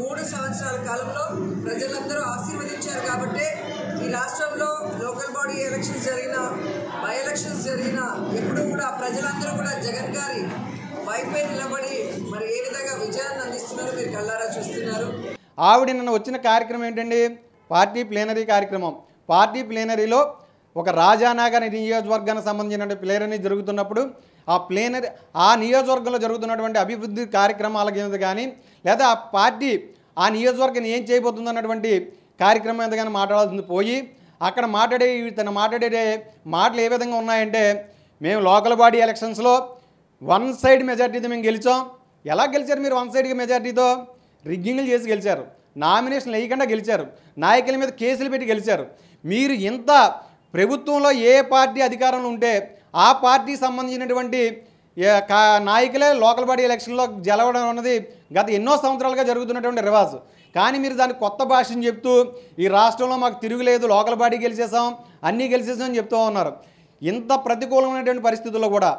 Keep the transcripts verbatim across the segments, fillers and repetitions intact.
మూడు సంవత్సరాల కాలంలో ప్రజలందరూ ఆశీర్వదించారు కాబట్టి ఈ రాష్ట్రంలో లోకల్ బాడీ ఎలక్షన్స్ జరిగిన బై ఎలక్షన్స్ జరిగిన ఎప్పుడు కూడా ప్రజలందరూ కూడా జగన్ గారి వైపే నిలబడి మరి ఏ విధంగా విజయాన్ని అందిస్తున్నారు మీరు కళ్ళారా చూస్తున్నారు। ఆవిడ నిన్న వచ్చిన కార్యక్రమం ఏంటండి పార్టీ ప్లీనరీ కార్యక్రమం। పార్టీ ప్లీనరీలో ఒక రాజానగర్ నియోజకవర్గానికి సంబంధించిన ప్లీనరీ జరుగుతున్నప్పుడు ఆ ప్లీనరీ ఆ నియోజకవర్గంలో జరుగుతున్నటువంటి అభివృద్ధి కార్యక్రమాల గురించి కానీ లేదా ఆ పార్టీ ఆ నియోజకవర్గాన్ని ఏం చేయబోతుంది అన్నటువంటి కార్యక్రమం ఎంతగానో మాట్లాడాల్సింది పోయి అక్కడ మాట్లాడే తన మాట్లాడే మాటలు ఏ విధంగా ఉన్నాయంటే మేము లోకల్ బాడీ ఎలక్షన్స్లో వన్ సైడ్ మెజార్టీతో మేము గెలిచాం। ఎలా గెలిచారు మీరు వన్ సైడ్గా మెజార్టీతో? రిగ్గింగ్లు చేసి గెలిచారు, నామినేషన్లు వేయకుండా గెలిచారు, నాయకుల మీద కేసులు పెట్టి గెలిచారు। మీరు ఇంత ప్రభుత్వంలో ఏ పార్టీ అధికారంలో ఉంటే ఆ పార్టీ సంబంధించినటువంటి నాయకులే లోకల్ బాడీ ఎలక్షన్లో గెలవడం అన్నది గత ఎన్నో సంవత్సరాలుగా జరుగుతున్నటువంటి రివాజు। కానీ మీరు దాన్ని కొత్త భాషను చెప్తూ ఈ రాష్ట్రంలో మాకు తిరుగులేదు, లోకల్ బాడీ గెలిచేసాం, అన్నీ గెలిచేసాం అని చెప్తూ ఉన్నారు। ఇంత ప్రతికూలమైనటువంటి పరిస్థితుల్లో కూడా,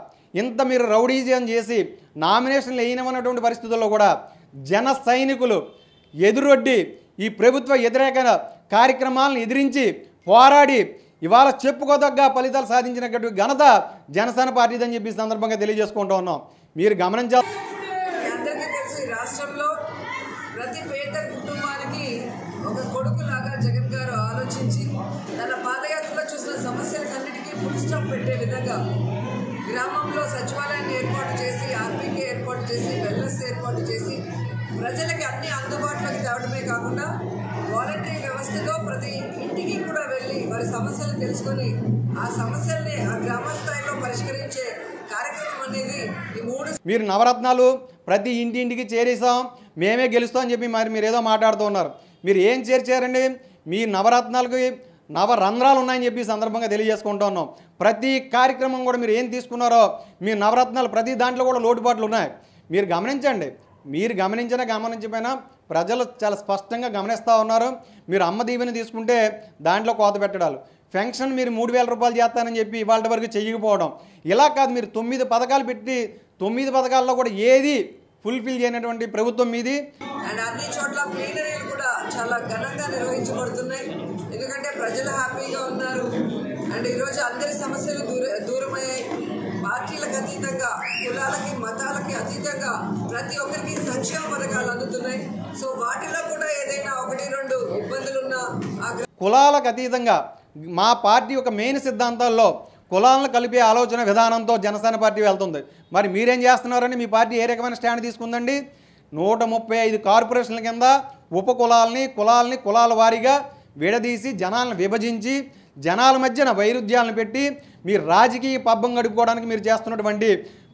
ఇంత మీరు రౌడీజం చేసి నామినేషన్లు వేయనమన్నటువంటి పరిస్థితుల్లో కూడా జన సైనికులు ఎదురొడ్డి ఈ ప్రభుత్వ వ్యతిరేక కార్యక్రమాలను ఎదిరించి పోరాడి ఇవాళ చెప్పుకోదగ్గ ఫలితాలు సాధించినటువంటి ఘనత జనసేన పార్టీదని చెప్పి సందర్భంగా తెలియజేసుకుంటూ ఉన్నాం। మీరు గమనించాలి, అందరికీ తెలుసు ఈ రాష్ట్రంలో ప్రతి పేద కుటుంబానికి ఒక కొడుకులాగా జగన్ గారు ఆలోచించి తన పాదయాత్రలో చూసిన సమస్యలన్నిటికీ ఫుల్ స్టాప్ పెట్టే విధంగా గ్రామంలో సచివాలయాన్ని ఏర్పాటు చేసి, ఆర్పీకే ఏర్పాటు చేసి, వెల్నెస్ ఏర్పాటు చేసి ప్రజలకి అన్ని అందుబాటులోకి తేవడమే కాకుండా వాలంటరీ వ్యవస్థలో ప్రతి ఇంటికి కూడా వెళ్ళి వారి సమస్యలు తెలుసుకొని ఆ సమస్యల్ని ఆ గ్రామ స్థాయిలో పరిష్కరించే కార్యక్రమం అనేది ఈ మూడు మీరు నవరత్నాలు ప్రతి ఇంటి ఇంటికి చేరేసాం, మేమే గెలుస్తాం అని చెప్పి మరి మీరు ఏదో మాట్లాడుతూ ఉన్నారు। మీరు ఏం చేర్చారండి? మీ నవరత్నాలకు నవరంధ్రాలు ఉన్నాయని చెప్పి సందర్భంగా తెలియజేసుకుంటూ ఉన్నాం। ప్రతి కార్యక్రమం కూడా మీరు ఏం తీసుకున్నారో మీ నవరత్నాలు ప్రతి దాంట్లో కూడా లోటుపాట్లు ఉన్నాయి, మీరు గమనించండి। మీరు గమనించినా గమనించకపోయినా ప్రజలు చాలా స్పష్టంగా గమనిస్తూ ఉన్నారు। మీరు అమ్మ దీవెని తీసుకుంటే దాంట్లో కోత పెట్టడాలు, పెన్షన్ మీరు మూడు వేల రూపాయలు చేస్తానని చెప్పి ఇవాళ వరకు చేయకపోవడం, ఇలా కాదు మీరు తొమ్మిది పథకాలు పెట్టి తొమ్మిది పథకాల్లో కూడా ఏది ఫుల్ఫిల్ చేయనటువంటి ప్రభుత్వం మీది। అండ్ అన్ని చోట్ల ప్లీనరీలు కూడా చాలా ఘనంగా నిర్వహించబడుతున్నాయి, ఎందుకంటే ప్రజలు హ్యాపీగా ఉన్నారు। అండ్ ఈరోజు అందరి సమస్యలు దూర దూరమయ్యాయి, పార్టీలకు అతీతంగా కులాలకి మతాలకి అతీతంగా ప్రతి ఒక్కరికి సంక్షేమ పథకాలు అందుతున్నాయి। సో వాటిలో కూడా ఏదైనా ఒకటి రెండు ఇబ్బందులున్నా కులాలకు అతీతంగా మా పార్టీ ఒక మెయిన్ సిద్ధాంతాల్లో కులాలను కలిపే ఆలోచన విధానంతో జనసేన పార్టీ వెళ్తుంది। మరి మీరేం చేస్తున్నారని మీ పార్టీ ఏ రకమైన స్టాండ్ తీసుకుందండి? నూట ముప్పై ఐదు కార్పొరేషన్ల కింద ఉప కులాలని కులాలని కులాల వారీగా విడదీసి జనాలను విభజించి జనాల మధ్యన వైరుధ్యాలను పెట్టి మీరు రాజకీయ పబ్బం గడుపుకోవడానికి మీరు చేస్తున్నటువంటి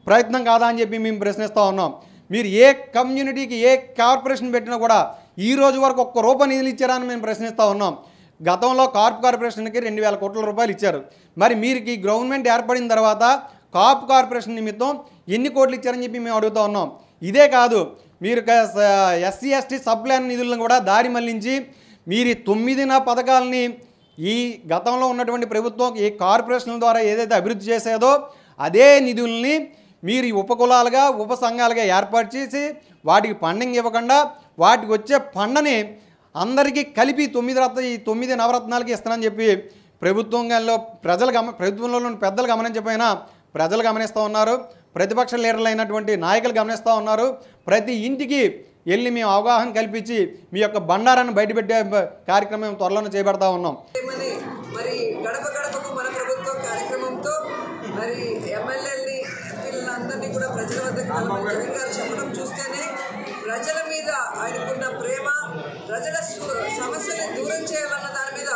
ప్రయత్నం కాదా అని చెప్పి మేము ప్రశ్నిస్తూ ఉన్నాం। మీరు ఏ కమ్యూనిటీకి ఏ కార్పొరేషన్ పెట్టినా కూడా ఈ రోజు వరకు ఒక్క రూపాయి నిధులు ఇచ్చారని మేము ప్రశ్నిస్తూ ఉన్నాం। గతంలో కార్ప్ కార్పొరేషన్కి రెండు వేల కోట్ల రూపాయలు ఇచ్చారు, మరి మీరు ఈ గవర్నమెంట్ ఏర్పడిన తర్వాత కార్ప్ కార్పొరేషన్ నిమిత్తం ఎన్ని కోట్లు ఇచ్చారని చెప్పి మేము అడుగుతూ ఉన్నాం। ఇదే కాదు మీరు ఎస్సీ ఎస్టీ సబ్ ప్లాన్ నిధులను కూడా దారి మళ్లించి మీరు తొమ్మిదిన పథకాలని ఈ గతంలో ఉన్నటువంటి ప్రభుత్వం ఈ కార్పొరేషన్ల ద్వారా ఏదైతే అభివృద్ధి చేసేదో అదే నిధుల్ని మీరు ఉపకులాలుగా ఉప సంఘాలుగా ఏర్పాటు చేసి వాటికి ఫండింగ్ ఇవ్వకుండా వాటికి వచ్చే ఫండ్ని అందరికీ కలిపి తొమ్మిది రత్న ఈ తొమ్మిది నవరత్నాలకి ఇస్తానని చెప్పి ప్రభుత్వంలో ప్రజలు గమ ప్రభుత్వంలో పెద్దలు గమనించకపోయినా ప్రజలు గమనిస్తూ ఉన్నారు, ప్రతిపక్ష లీడర్లు అయినటువంటి నాయకులు గమనిస్తూ ఉన్నారు। ప్రతి ఇంటికి వెళ్ళి మేము అవగాహన కల్పించి మీ యొక్క బండారాన్ని బయటపెట్టే కార్యక్రమం త్వరలోనే చేపడతా ఉన్నాం। మరి గడప గడపకు మన ప్రభుత్వ కార్యక్రమంతో మరి ఎమ్మెల్యేలని ఎంపీలను అందరినీ కూడా ప్రజల వద్దకు జగన్ గారు చెప్పడం చూస్తేనే ప్రజల మీద ఆయనకున్న ప్రేమ, ప్రజల సమస్యలు దూరం చేయాలన్న దాని మీద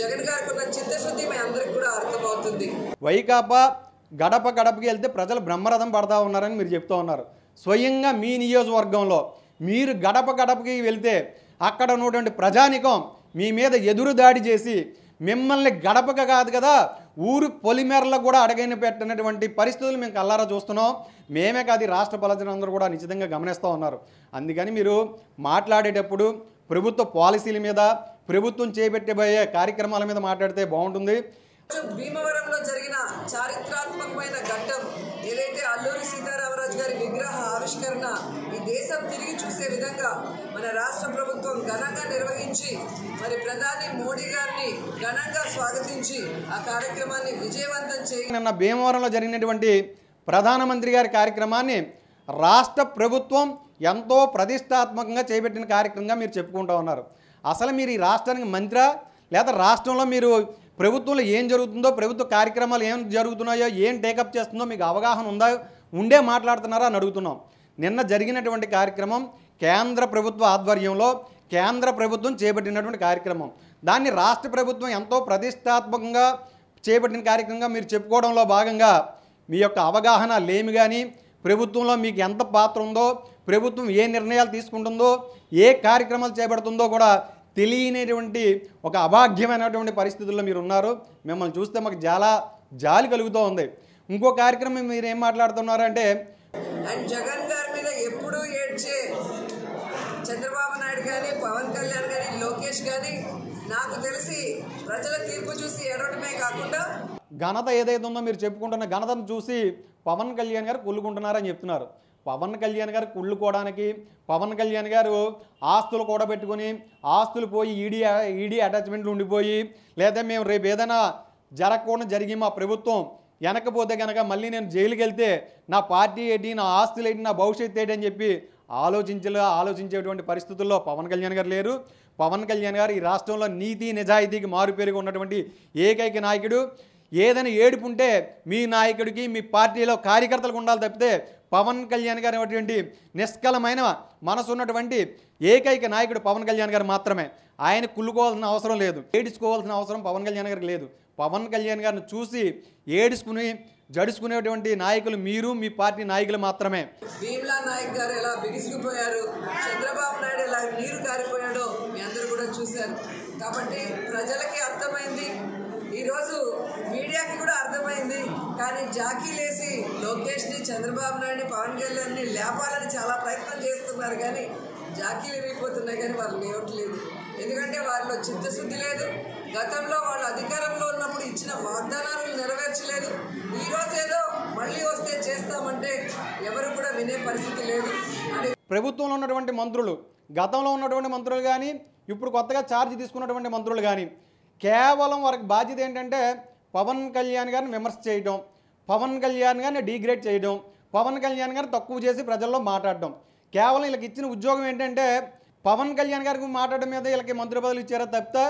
జగన్ గారికి ఉన్న చిత్తశుద్ధి మీ అందరికి కూడా అర్థమవుతుంది। వైకాపా గడప గడపకి వెళ్తే ప్రజలు బ్రహ్మరథం పడతా ఉన్నారని మీరు చెప్తూ ఉన్నారు। స్వయంగా మీ నియోజకవర్గంలో మీరు గడప గడపకి వెళ్తే అక్కడ ఉన్నటువంటి ప్రజానికం మీ మీద ఎదురు దాడి చేసి మిమ్మల్ని గడపక కాదు కదా ఊరు పొలిమేరలో కూడా అడగైన పెట్టినటువంటి పరిస్థితులు మేము కల్లారా చూస్తున్నాం। మేమే కాదు రాష్ట్ర ప్రజలందరూ కూడా నిశ్చితంగా గమనిస్తూ ఉన్నారు। అందుకని మీరు మాట్లాడేటప్పుడు ప్రభుత్వ పాలసీల మీద ప్రభుత్వం చేపట్టబోయే కార్యక్రమాల మీద మాట్లాడితే బాగుంటుంది। భీమవరంలో జరిగిన చారిత్రాత్మకమైన ఘట్టం ఏదైతే అల్లూరి సీతారామరాజు గారి విగ్రహ ఆవిష్కరణ ఈ దేశం తిరిగి చూసే విధంగా మన రాష్ట్ర ప్రభుత్వం ఘనంగా నిర్వహించి మరి ప్రధాని మోడీ గారిని ఘనంగా స్వాగతించి ఆ కార్యక్రమాన్ని విజయవంతం చేయనన్న భీమవరంలో జరిగినటువంటి ప్రధానమంత్రి గారి కార్యక్రమాన్ని రాష్ట్ర ప్రభుత్వం ఎంతో ప్రతిష్టాత్మకంగా చేపట్టిన కార్యక్రమంగా మీరు చెప్పుకుంటూ ఉన్నారు. అసలు మీరు ఈ రాష్ట్రానికి మంత్రి లేదా రాష్ట్రంలో మీరు ప్రభుత్వంలో ఏం జరుగుతుందో ప్రభుత్వ కార్యక్రమాలు ఏం జరుగుతున్నాయో ఏం టేకప్ చేస్తుందో మీకు అవగాహన ఉందా ఉండే మాట్లాడుతున్నారా అని అడుగుతున్నాం. నిన్న జరిగినటువంటి కార్యక్రమం కేంద్ర ప్రభుత్వ ఆధ్వర్యంలో కేంద్ర ప్రభుత్వం చేపట్టినటువంటి కార్యక్రమం, దాన్ని రాష్ట్ర ప్రభుత్వం ఎంతో ప్రతిష్టాత్మకంగా చేపట్టిన కార్యక్రమంగా మీరు చెప్పుకోవడంలో భాగంగా మీ యొక్క అవగాహన లేమి కానీ ప్రభుత్వంలో మీకు ఎంత పాత్ర ఉందో ప్రభుత్వం ఏ నిర్ణయాలు తీసుకుంటుందో ఏ కార్యక్రమాలు చేపడుతుందో కూడా తెలియనేటువంటి ఒక అభాగ్యమైనటువంటి పరిస్థితుల్లో మీరు ఉన్నారు. మిమ్మల్ని చూస్తే మాకు చాలా జాలి కలుగుతూ ఉంది. ఇంకో కార్యక్రమం మీరు ఏం మాట్లాడుతున్నారంటే జగన్ గారి మీద ఎప్పుడు ఏడ్చే చంద్రబాబు నాయుడు కానీ పవన్ కళ్యాణ్ కానీ లోకేష్ కానీ నాకు తెలిసి ప్రజల తీర్పు చూసి ఏడవటమే కాకుండా ఘనత ఏదైతే ఉందో మీరు చెప్పుకుంటున్న ఘనతను చూసి పవన్ కళ్యాణ్ గారు కుళ్ళుకుంటున్నారని చెప్తున్నారు. పవన్ కళ్యాణ్ గారు కుళ్ళుకోవడానికి పవన్ కళ్యాణ్ గారు ఆస్తులు కూడబెట్టుకొని ఆస్తులు పోయి ఈడీ ఈడీ అటాచ్మెంట్లు ఉండిపోయి లేదా మేము రేపు ఏదైనా జరగకుండా జరిగి మా ప్రభుత్వం వెనకపోతే కనుక మళ్ళీ నేను జైలుకి వెళ్తే నా పార్టీ ఏంటి నా ఆస్తులు ఏంటి నా భవిష్యత్తు ఏంటి అని చెప్పి ఆలోచించలే ఆలోచించేటువంటి పరిస్థితుల్లో పవన్ కళ్యాణ్ గారు లేరు. పవన్ కళ్యాణ్ గారు ఈ రాష్ట్రంలో నీతి నిజాయితీకి మారుపేరుగా ఉన్నటువంటి ఏకైక నాయకుడు. ఏదైనా ఏడుపు ఉంటే మీ నాయకుడికి మీ పార్టీలో కార్యకర్తలకు ఉండాలి తప్పితే పవన్ కళ్యాణ్ గారు అనేటువంటి నిష్కలమైన మనసు ఉన్నటువంటి ఏకైక నాయకుడు పవన్ కళ్యాణ్ గారు మాత్రమే. ఆయన కుళ్ళుకోవాల్సిన అవసరం లేదు, ఏడ్చుకోవాల్సిన అవసరం పవన్ కళ్యాణ్ గారికి లేదు. పవన్ కళ్యాణ్ గారిని చూసి ఏడుచుకుని జడుచుకునేటువంటి నాయకులు మీరు మీ పార్టీ నాయకులు మాత్రమే. భీమ్లా నాయక్ గారు ఎలా బిగిసిపోయారు, చంద్రబాబు నాయుడు ఎలా నీరు కారిపోయాడో మీ అందరూ కూడా చూశారు. కాబట్టి ప్రజలకి అర్థమైంది, ఈరోజు మీడియాకి కూడా అర్థమైంది. కానీ జాకీలేసి లోకేష్ని చంద్రబాబు నాయుడిని పవన్ కళ్యాణ్ని లేపాలని చాలా ప్రయత్నం చేస్తున్నారు. కానీ జాకీలు విరిగిపోతున్నాయి కానీ వాళ్ళు లేవట్లేదు. ఎందుకంటే వాళ్ళు చిత్తశుద్ధి లేదు. గతంలో వాళ్ళు అధికారంలో ఉన్నప్పుడు ఇచ్చిన వాగ్దానాలు నెరవేర్చలేదు. ఈరోజు ఏదో మళ్ళీ వస్తే చేస్తామంటే ఎవరు కూడా వినే పరిస్థితి లేదు. ప్రభుత్వంలో ఉన్నటువంటి మంత్రులు, గతంలో ఉన్నటువంటి మంత్రులు కానీ ఇప్పుడు కొత్తగా ఛార్జ్ తీసుకున్నటువంటి మంత్రులు కానీ కేవలం వారికి బాధ్యత ఏంటంటే పవన్ కళ్యాణ్ గారిని విమర్శ చేయడం, పవన్ కళ్యాణ్ గారిని డిగ్రేడ్ చేయడం, పవన్ కళ్యాణ్ గారిని తక్కువ చేసి ప్రజల్లో మాట్లాడడం. కేవలం వీళ్ళకి ఇచ్చిన ఉద్యోగం ఏంటంటే పవన్ కళ్యాణ్ గారికి మాట్లాడడం మీద వీళ్ళకి మంత్రి పదవులు ఇచ్చారా తప్పితే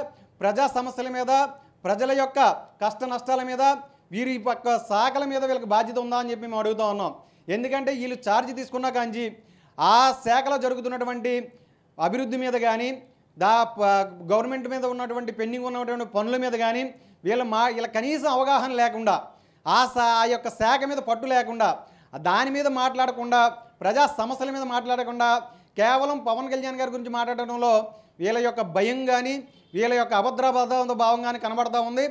ప్రజా సమస్యల మీద ప్రజల యొక్క కష్ట నష్టాల మీద వీరి పక్క శాఖల మీద వీళ్ళకి బాధ్యత ఉందా అని చెప్పి మేము అడుగుతూ ఉన్నాం. ఎందుకంటే వీళ్ళు ఛార్జ్ తీసుకున్నా కానీ ఆ శాఖలో జరుగుతున్నటువంటి అభివృద్ధి మీద కానీ దా గవర్నమెంట్ మీద ఉన్నటువంటి పెండింగ్ ఉన్నటువంటి పనుల మీద కానీ వీళ్ళ మా వీళ్ళ కనీసం అవగాహన లేకుండా ఆ సా ఆ యొక్క శాఖ మీద పట్టు లేకుండా దాని మీద మాట్లాడకుండా ప్రజా సమస్యల మీద మాట్లాడకుండా కేవలం పవన్ కళ్యాణ్ గారి గురించి మాట్లాడడంలో వీళ్ళ యొక్క భయం కానీ వీళ్ళ యొక్క అభద్రభద్ర భావం కానీ కనబడుతూ ఉంది.